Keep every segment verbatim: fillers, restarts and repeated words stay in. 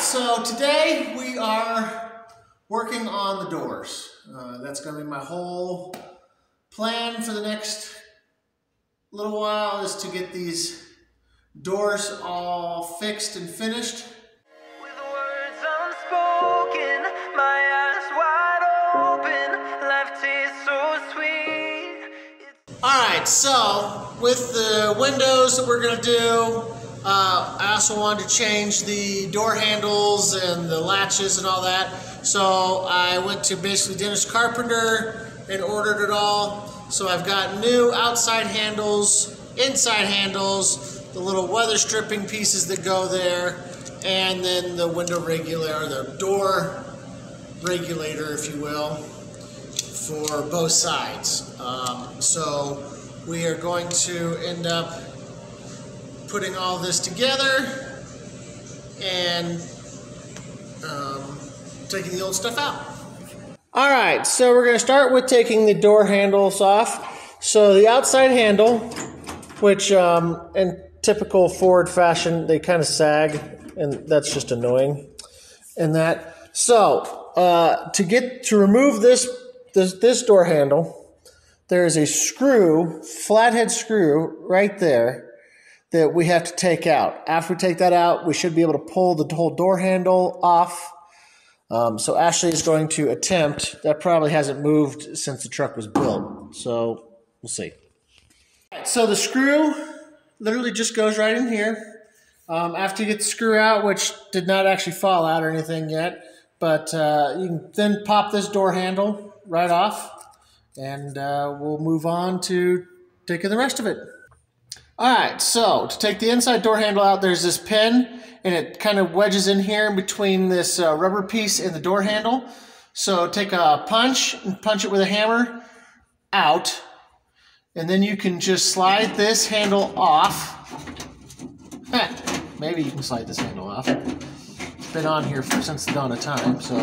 So today we are working on the doors. Uh, that's going to be my whole plan for the next little while, is to get these doors all fixed and finished. With words unspoken, my eyes wide open, life tastes so sweet. Alright, so with the windows that we're going to do, Uh, I also wanted to change the door handles and the latches and all that. So I went to basically Dennis Carpenter and ordered it all. So I've got new outside handles, inside handles, the little weather stripping pieces that go there, and then the window regulator, the door regulator, if you will, for both sides. Um, so we are going to end up putting all this together and um, taking the old stuff out. All right, so we're gonna start with taking the door handles off. So the outside handle, which um, in typical Ford fashion, they kind of sag, and that's just annoying. And that, so uh, to get, to remove this, this, this door handle, there is a screw, flathead screw right there, that we have to take out. After we take that out, we should be able to pull the whole door handle off. Um, so Ashley is going to attempt. That probably hasn't moved since the truck was built. So we'll see. So the screw literally just goes right in here. Um, after you get the screw out, which did not actually fall out or anything yet, but uh, you can then pop this door handle right off, and uh, we'll move on to taking the rest of it. Alright, so to take the inside door handle out, there's this pin, and it kind of wedges in here in between this uh, rubber piece and the door handle. So take a punch and punch it with a hammer out, and then you can just slide this handle off. Heh, maybe you can slide this handle off. It's been on here for, since the dawn of time, so.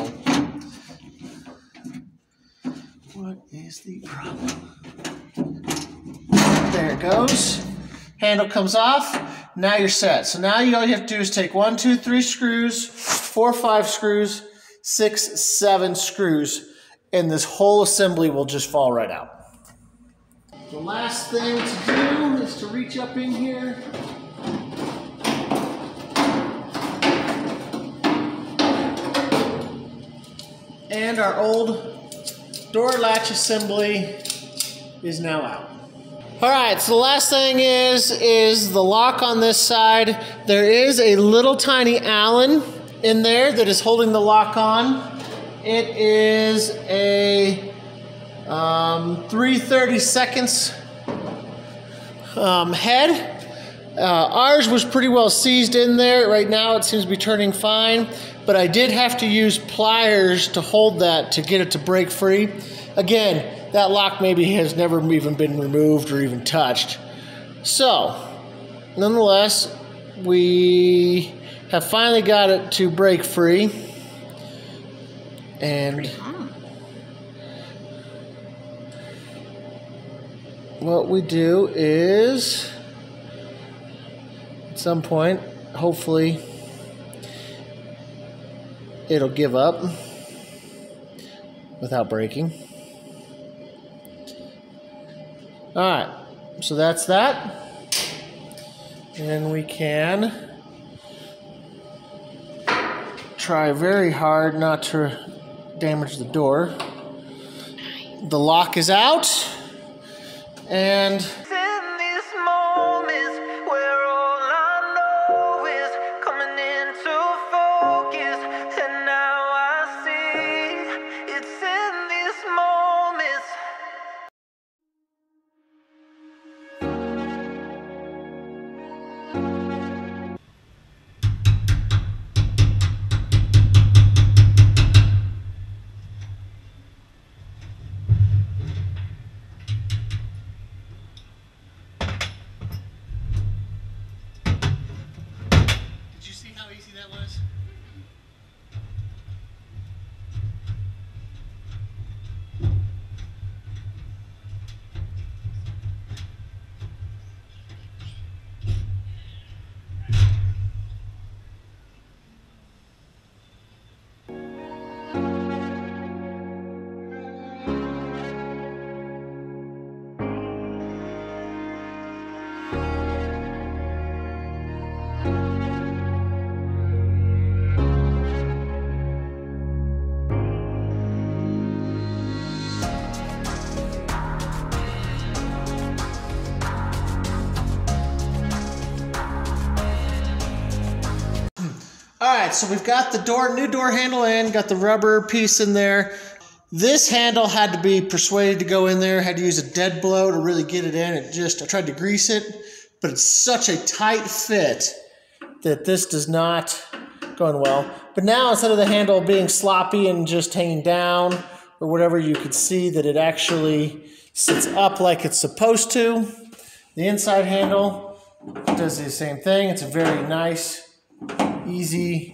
What is the problem? There it goes. Handle comes off, now you're set. So now you all you have to do is take one, two, three screws, four, five screws, six, seven screws, and this whole assembly will just fall right out. The last thing to do is to reach up in here and our old door latch assembly is now out. All right, so the last thing is, is the lock on this side. There is a little tiny Allen in there that is holding the lock on. It is a um, three thirty-seconds um, head. Uh, ours was pretty well seized in there. Right now it seems to be turning fine, but I did have to use pliers to hold that to get it to break free. Again, that lock maybe has never even been removed or even touched. So, nonetheless, we have finally got it to break free. And what we do is, at some point, hopefully, it'll give up without breaking. All right, so that's that, and we can try very hard not to damage the door. The lock is out, and that was? Alright, so we've got the door, new door handle in, got the rubber piece in there. This handle had to be persuaded to go in there, had to use a dead blow to really get it in. It just, I tried to grease it, but it's such a tight fit that this does not go well. But now instead of the handle being sloppy and just hanging down or whatever, you could see that it actually sits up like it's supposed to. The inside handle does the same thing. It's a very nice, easy.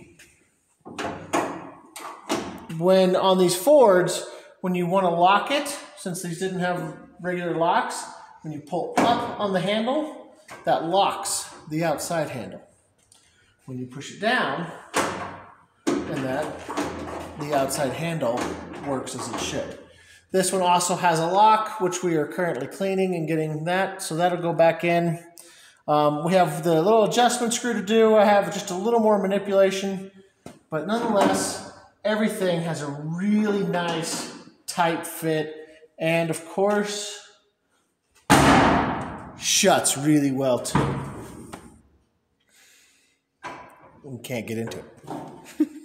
When on these Fords, when you want to lock it, since these didn't have regular locks, when you pull up on the handle, that locks the outside handle. When you push it down, and that the outside handle works as it should. This one also has a lock, which we are currently cleaning and getting that, so that'll go back in. Um, we have the little adjustment screw to do. I have just a little more manipulation, but nonetheless, everything has a really nice tight fit, and of course, shuts really well too. You can't get into it.